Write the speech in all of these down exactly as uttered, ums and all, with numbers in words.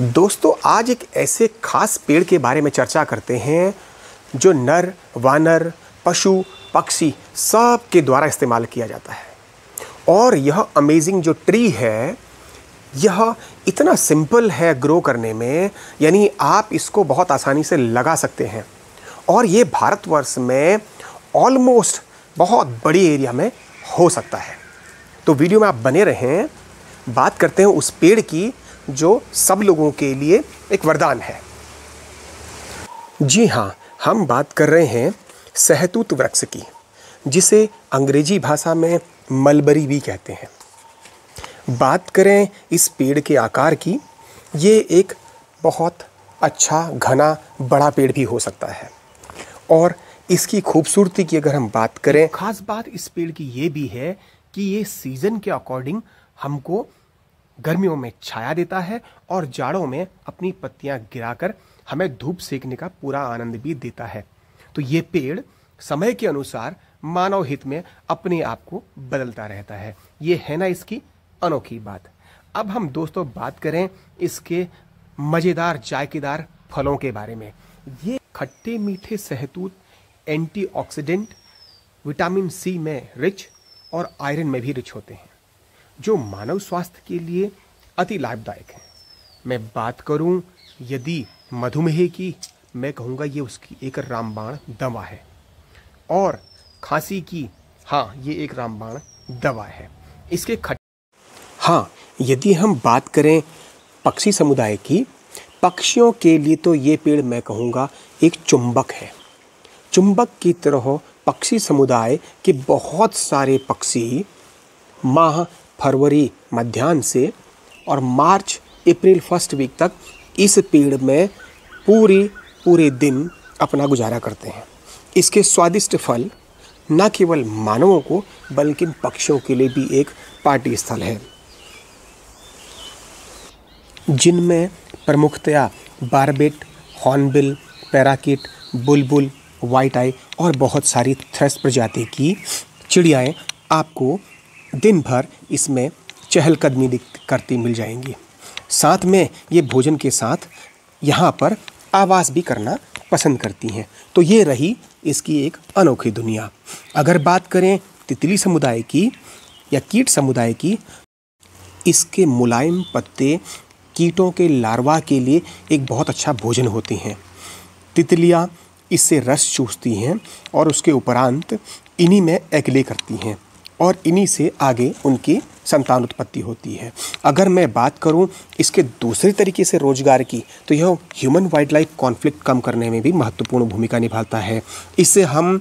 दोस्तों आज एक ऐसे खास पेड़ के बारे में चर्चा करते हैं जो नर वानर पशु पक्षी सब के द्वारा इस्तेमाल किया जाता है। और यह अमेजिंग जो ट्री है यह इतना सिंपल है ग्रो करने में, यानी आप इसको बहुत आसानी से लगा सकते हैं। और ये भारतवर्ष में ऑलमोस्ट बहुत बड़ी एरिया में हो सकता है। तो वीडियो में आप बने रहें। बात करते हैं उस पेड़ की जो सब लोगों के लिए एक वरदान है। जी हाँ, हम बात कर रहे हैं सहतूत वृक्ष की, जिसे अंग्रेजी भाषा में मलबरी भी कहते हैं। बात करें इस पेड़ के आकार की, ये एक बहुत अच्छा घना बड़ा पेड़ भी हो सकता है। और इसकी खूबसूरती की अगर हम बात करें, ख़ास बात इस पेड़ की ये भी है कि ये सीज़न के अकॉर्डिंग हमको गर्मियों में छाया देता है और जाड़ों में अपनी पत्तियां गिराकर हमें धूप सेकने का पूरा आनंद भी देता है। तो ये पेड़ समय के अनुसार मानव हित में अपने आप को बदलता रहता है। ये है ना इसकी अनोखी बात। अब हम दोस्तों बात करें इसके मज़ेदार जायकेदार फलों के बारे में। ये खट्टे मीठे सहतूत एंटीऑक्सीडेंट, विटामिन सी में रिच और आयरन में भी रिच होते हैं, जो मानव स्वास्थ्य के लिए अति लाभदायक हैं। मैं बात करूं यदि मधुमेह की, मैं कहूँगा ये उसकी एक रामबाण दवा है। और खांसी की, हाँ ये एक रामबाण दवा है। इसके खट हाँ यदि हम बात करें पक्षी समुदाय की, पक्षियों के लिए तो ये पेड़ मैं कहूँगा एक चुंबक है। चुंबक की तरह पक्षी समुदाय के बहुत सारे पक्षी माह फरवरी मध्यान्ह से और मार्च अप्रैल फर्स्ट वीक तक इस पेड़ में पूरी पूरे दिन अपना गुजारा करते हैं। इसके स्वादिष्ट फल न केवल मानवों को बल्कि पक्षियों के लिए भी एक पार्टी स्थल है, जिनमें प्रमुखतया बारबेट, हॉर्नबिल, पैराकिट, बुलबुल, व्हाइट आई और बहुत सारी थ्रश प्रजाति की चिड़ियाएँ आपको दिन भर इसमें चहलकदमी करती मिल जाएंगी। साथ में ये भोजन के साथ यहाँ पर आवास भी करना पसंद करती हैं। तो ये रही इसकी एक अनोखी दुनिया। अगर बात करें तितली समुदाय की या कीट समुदाय की, इसके मुलायम पत्ते कीटों के लार्वा के लिए एक बहुत अच्छा भोजन होती हैं। तितलियाँ इससे रस चूसती हैं और उसके उपरांत इन्हीं में एकले करती हैं और इन्हीं से आगे उनकी संतान उत्पत्ति होती है। अगर मैं बात करूं इसके दूसरे तरीके से रोजगार की, तो यह ह्यूमन वाइल्ड लाइफ कॉन्फ्लिक्ट कम करने में भी महत्वपूर्ण भूमिका निभाता है। इससे हम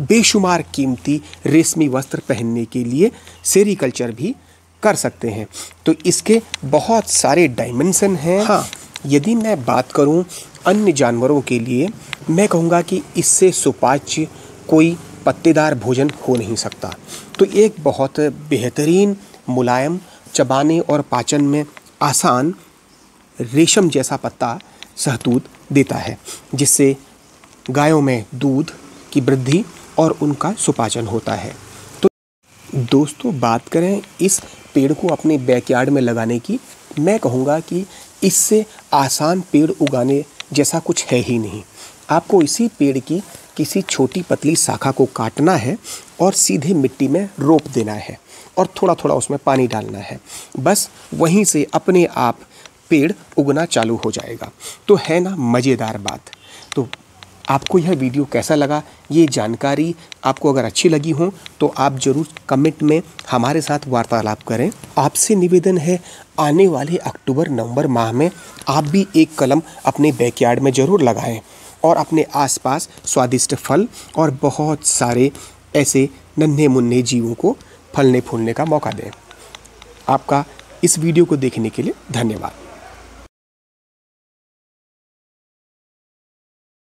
बेशुमार कीमती रेशमी वस्त्र पहनने के लिए सेरीकल्चर भी कर सकते हैं। तो इसके बहुत सारे डायमेंशन हैं। हाँ, यदि मैं बात करूं अन्य जानवरों के लिए, मैं कहूँगा कि इससे सुपाच्य कोई पत्तेदार भोजन हो नहीं सकता। तो एक बहुत बेहतरीन मुलायम, चबाने और पाचन में आसान रेशम जैसा पत्ता सहतूत देता है, जिससे गायों में दूध की वृद्धि और उनका सुपाचन होता है। तो दोस्तों बात करें इस पेड़ को अपने बैकयार्ड में लगाने की, मैं कहूँगा कि इससे आसान पेड़ उगाने जैसा कुछ है ही नहीं। आपको इसी पेड़ की किसी छोटी पतली शाखा को काटना है और सीधे मिट्टी में रोप देना है और थोड़ा थोड़ा उसमें पानी डालना है। बस वहीं से अपने आप पेड़ उगना चालू हो जाएगा। तो है ना मज़ेदार बात। तो आपको यह वीडियो कैसा लगा, ये जानकारी आपको अगर अच्छी लगी हो तो आप ज़रूर कमेंट में हमारे साथ वार्तालाप करें। आपसे निवेदन है आने वाले अक्टूबर नवंबर माह में आप भी एक कलम अपने बैकयार्ड में ज़रूर लगाएं और अपने आसपास स्वादिष्ट फल और बहुत सारे ऐसे नन्हे मुन्ने जीवों को फलने फूलने का मौका दें। आपका इस वीडियो को देखने के लिए धन्यवाद।